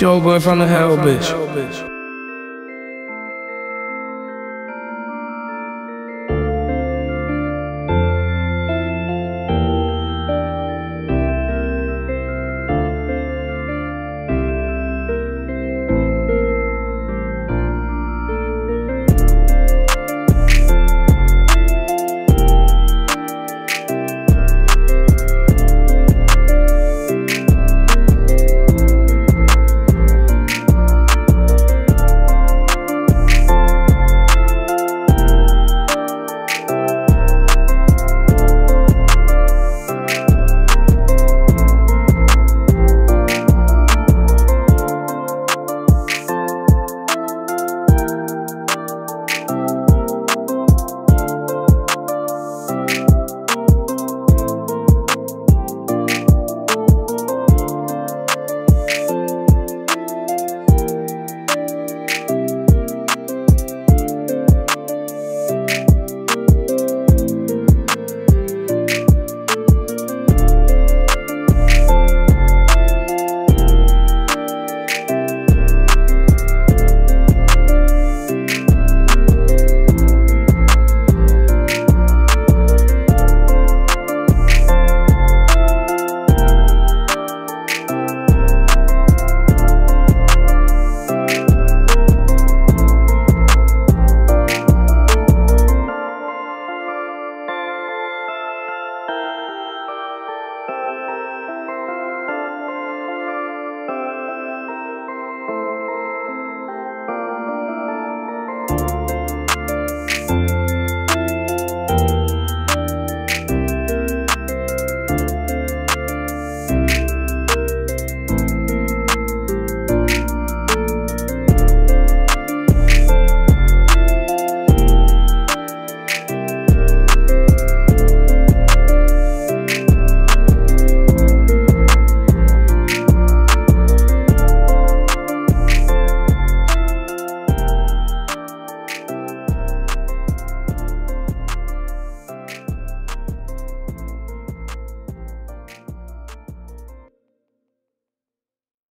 Joe boy from the hell, bitch.